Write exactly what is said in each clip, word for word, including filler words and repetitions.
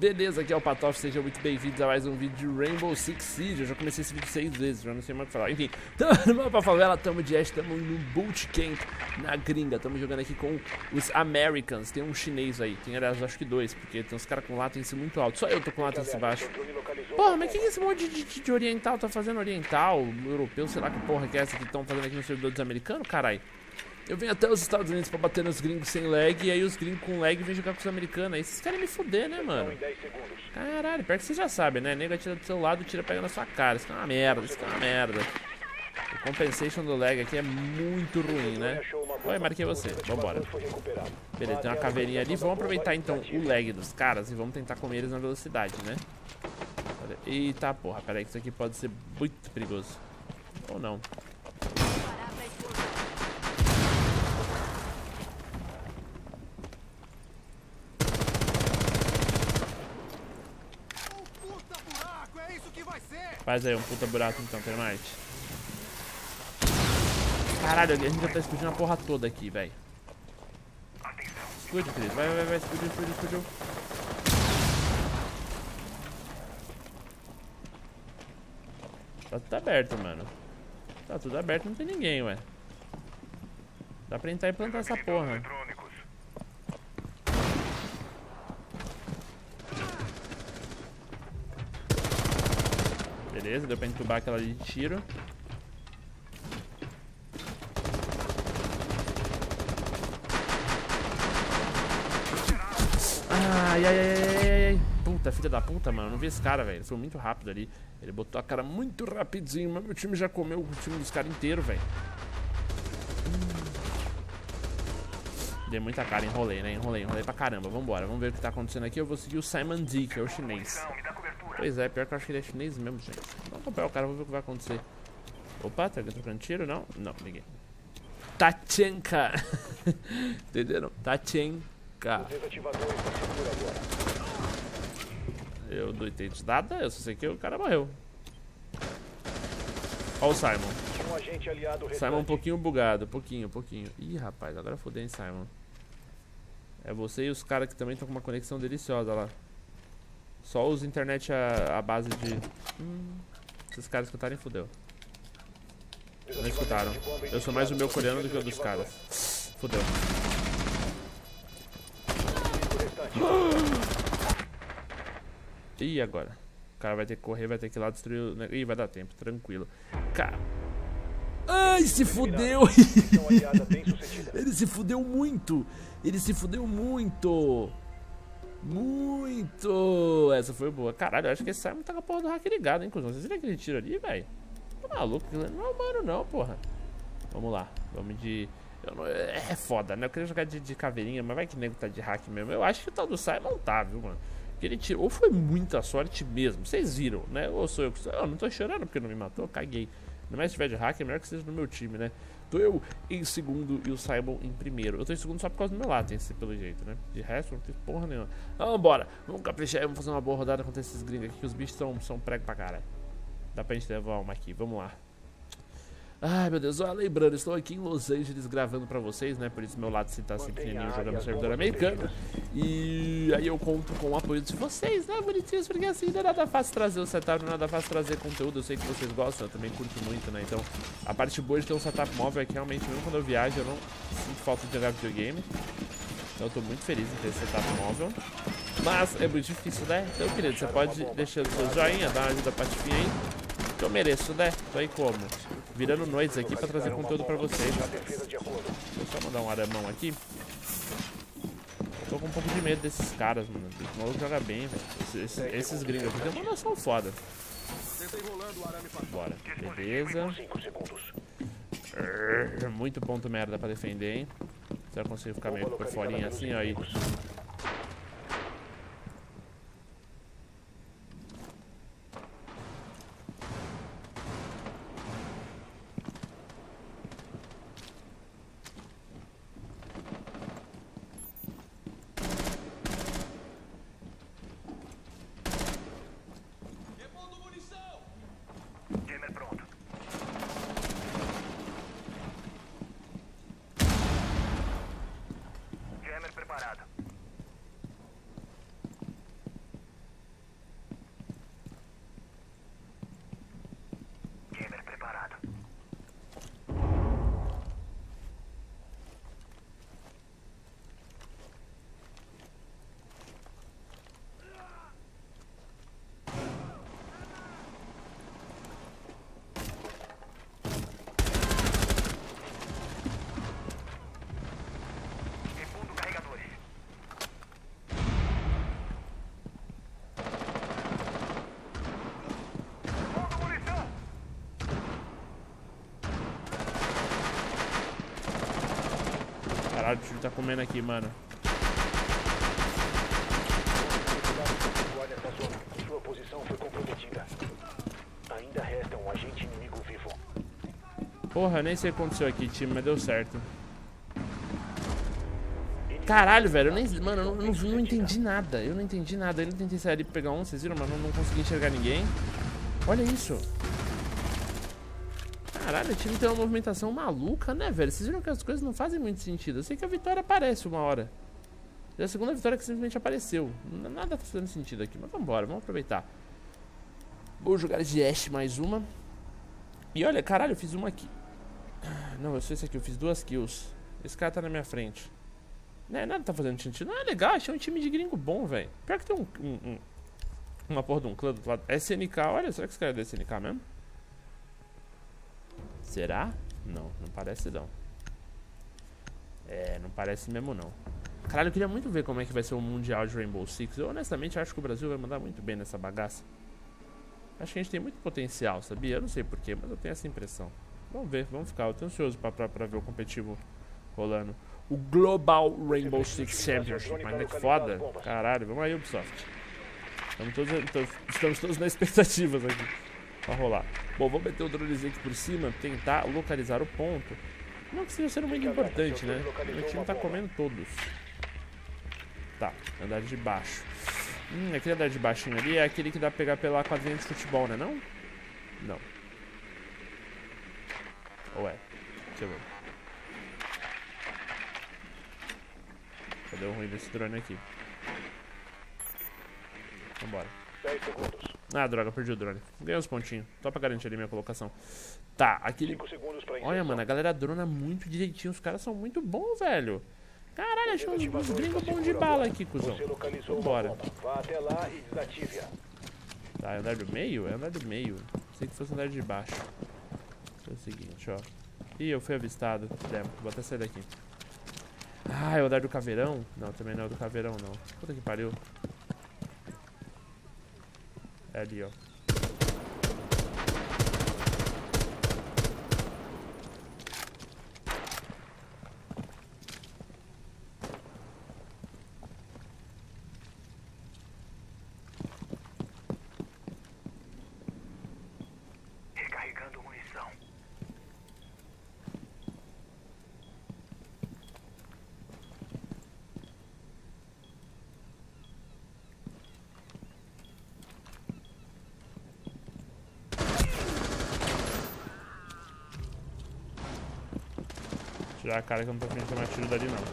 Beleza, aqui é o Patof, sejam muito bem-vindos a mais um vídeo de Rainbow Six Siege. Eu já comecei esse vídeo seis vezes, já não sei mais o que falar. Enfim, tamo pra favela, tamo de Ashe, tamo no bootcamp na gringa. Tamo jogando aqui com os Americans, tem um chinês aí. Tem, aliás, acho que dois, porque tem uns caras com latency muito alto. Só eu tô com latency baixo. Porra, mas que que esse monte de, de, de oriental tá fazendo? Oriental, europeu, sei lá que porra que é essa que estão fazendo aqui no servidor dos americanos, carai. Eu venho até os Estados Unidos pra bater nos gringos sem lag, e aí os gringos com lag vêm jogar com os americanos. Aí vocês querem me fuder, né, mano? Caralho, pior que vocês já sabem, né? Nega tira do seu lado e tira pega na sua cara. Isso é uma merda, isso é uma merda. O compensation do lag aqui é muito ruim, né? Oi, marquei você. Vambora. Beleza, tem uma caveirinha ali. Vamos aproveitar, então, o lag dos caras e vamos tentar comer eles na velocidade, né? Eita, porra. Pera aí que isso aqui pode ser muito perigoso. Ou não. Faz aí um puta buraco então, Termite. Caralho, a gente já tá explodindo a porra toda aqui, velho. Explode, querido. Vai, vai, vai, explodiu, explodiu, explodiu. Tá tudo aberto, mano. Tá tudo aberto, não tem ninguém, ué. Dá pra entrar e plantar essa porra. Beleza, deu pra entubar aquela ali de tiro. Ai, ai, ai, ai. Puta, filha da puta, mano. Eu não vi esse cara, velho. Ele foi muito rápido ali. Ele botou a cara muito rapidinho. Mas meu time já comeu o time dos caras inteiro, velho. Dei muita cara, enrolei, né? Enrolei, enrolei pra caramba. Vambora, vamos ver o que tá acontecendo aqui. Eu vou seguir o Simon D, que é o chinês. Pois é, pior que eu acho que ele é chinês mesmo, gente. Vamos acompanhar o cara, vamos ver o que vai acontecer. Opa, tá trocando tiro? Não? Não, ninguém. Tachenka! Entenderam? Tachenka. Eu doitei de nada, eu só sei que o cara morreu. Olha o Simon. Simon um pouquinho bugado, pouquinho, pouquinho. Ih, rapaz, agora fodeu, hein, Simon. É você e os caras que também estão com uma conexão deliciosa lá. Só os internet a, a base de... Hum, esses caras escutarem, fodeu. Não escutaram. Eu sou mais o meu coreano do que o dos caras. Fodeu. Ih, agora. O cara vai ter que correr, vai ter que ir lá destruir o... Ih, vai dar tempo, tranquilo. Cara... Ai, se fodeu! Ele se fodeu muito! Ele se fodeu muito! Muito! Essa foi boa. Caralho, eu acho que esse Simon tá com a porra do hack ligado, hein, cuzão? Vocês viram aquele tiro ali, velho? Tá maluco? Não é humano, não, porra. Vamos lá. Vamos de... Eu não... É foda, né? Eu queria jogar de, de caveirinha, mas vai que nego tá de hack mesmo. Eu acho que o tal do Simon tá, viu, mano? Porque ele tirou... Ou foi muita sorte mesmo. Vocês viram, né? Ou sou eu que... Eu não tô chorando porque não me matou. Caguei. Ainda mais se tiver de hack, é melhor que seja no meu time, né? Tô eu em segundo e o Saibon em primeiro. Eu tô em segundo só por causa do meu latency, pelo jeito, né? De resto, não tem porra nenhuma. Vambora, vamos caprichar e vamos fazer uma boa rodada contra esses gringos aqui, que os bichos são, são prego pra caralho. Dá pra gente levar uma aqui, vamos lá. Ai, meu Deus, ó, lembrando, estou aqui em Los Angeles gravando pra vocês, né? Por isso meu lado se tá assim pequenininho jogando no servidor americano. E aí eu conto com o apoio de vocês, né, bonitinhos? Porque assim, não é nada fácil trazer o setup, não é nada fácil trazer conteúdo. Eu sei que vocês gostam, eu também curto muito, né? Então, a parte boa de ter um setup móvel é que realmente, mesmo quando eu viajo, eu não sinto falta de jogar videogame. Então eu tô muito feliz em ter esse setup móvel. Mas é muito difícil, né? Então, querido, você pode deixar o seu joinha, dar uma ajuda pra Tifinha aí. Que eu mereço, né? Tô aí como? Virando noites aqui pra trazer conteúdo pra vocês. Deixa eu só mandar um aramão aqui. Tô com um pouco de medo desses caras, mano. O maluco joga bem, velho. Esses, esses, esses gringos aqui tem uma noção foda. Bora, beleza. Muito ponto merda pra defender, hein? Se eu consigo ficar meio por forinha assim, ó aí. Ah, o tiro tá comendo aqui, mano. Sua posição foi comprometida. Ainda resta um agente inimigo vivo. Porra, nem sei o que aconteceu aqui, time, mas deu certo. Caralho, velho, eu nem... Mano, eu não, não, não entendi nada. Eu não entendi nada. Eu tentei sair ali pra pegar um, vocês viram? Mas não, não consegui enxergar ninguém. Olha isso. Caralho, o time tem uma movimentação maluca, né, velho? Vocês viram que as coisas não fazem muito sentido. Eu sei que a vitória aparece uma hora. É a segunda vitória que simplesmente apareceu. Nada tá fazendo sentido aqui, mas vambora, vamos aproveitar. Vou jogar de Ashe mais uma. E olha, caralho, eu fiz uma aqui. Não, eu sou esse aqui, eu fiz duas kills. Esse cara tá na minha frente. Né, nada tá fazendo sentido. Ah, legal, achei um time de gringo bom, velho. Pior que tem um, um, um... Uma porra de um clã do outro lado. S N K, olha, será que esse cara é da S N K mesmo? Será? Não, não parece não. É, não parece mesmo não. Caralho, eu queria muito ver como é que vai ser o Mundial de Rainbow Six. Eu honestamente acho que o Brasil vai mandar muito bem nessa bagaça. Acho que a gente tem muito potencial, sabia? Eu não sei porquê, mas eu tenho essa impressão. Vamos ver, vamos ficar. Eu tô ansioso pra, pra, pra ver o competitivo rolando. O Global Rainbow Six Champions, mas é que foda. Caralho, vamos aí, Ubisoft. Estamos todos, estamos todos na expectativa aqui. Pra rolar. Bom, vou meter o dronezinho aqui por cima, tentar localizar o ponto. Não que seja sendo muito importante, né? Meu time tá comendo todos. Tá, andar de baixo. Hum, aquele andar de baixinho ali é aquele que dá pra pegar pela quadrinha de futebol, né? Não? Não. Ou é? Deixa eu ver. Cadê o ruim desse drone aqui? Vambora. Ah, droga, perdi o drone. Ganhei uns pontinhos, só pra garantir ali minha colocação. Tá, aquele... Olha, mano, a galera drona muito direitinho. Os caras são muito bons, velho. Caralho, achou uns, uns gringos bons de bala aqui, cuzão. Vambora. Tá, é andar do meio? É andar do meio. Sei que fosse andar de baixo. É o seguinte, ó. Ih, eu fui avistado. É, vou até sair daqui. Ah, é o andar do caveirão? Não, também não é o do caveirão, não. Puta que pariu. É ali, ó. Tirar a cara que eu não tô querendo tomar tiro dali, não.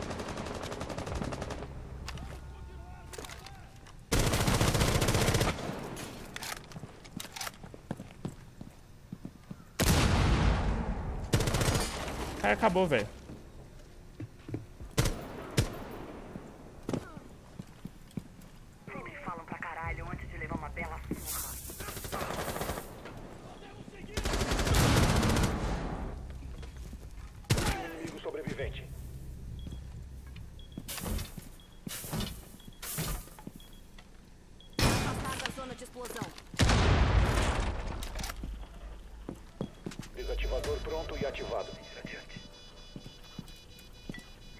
Cara, acabou, velho. Sempre falam pra caralho antes de levar uma bela surra. Desativador pronto e ativado.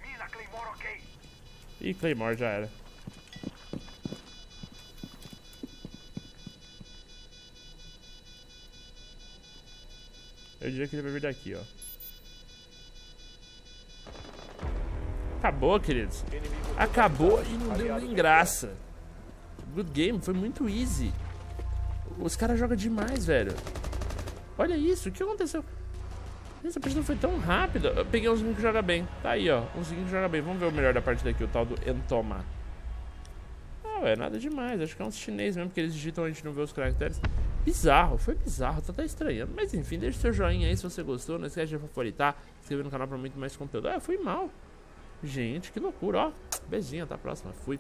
Mina Claymore, ok. Ih, Claymore já era. Eu diria que ele vai vir daqui, ó. Acabou, queridos. Acabou e não deu nem graça. Good game, foi muito easy. Os caras jogam demais, velho. Olha isso, o que aconteceu? Essa partida foi tão rápida. Eu peguei umzinho que joga bem. Tá aí, ó. Umzinho que joga bem. Vamos ver o melhor da partida aqui, o tal do Entoma. Ah, ué, nada demais. Acho que é uns chinês mesmo, porque eles digitam a gente não vê os caracteres. Bizarro, foi bizarro. Tá até estranhando. Mas enfim, deixa o seu joinha aí se você gostou. Não esquece de favoritar. Se inscrever no canal pra muito mais conteúdo. Ah, eu fui mal. Gente, que loucura, ó. Beijinho, até a próxima. Fui.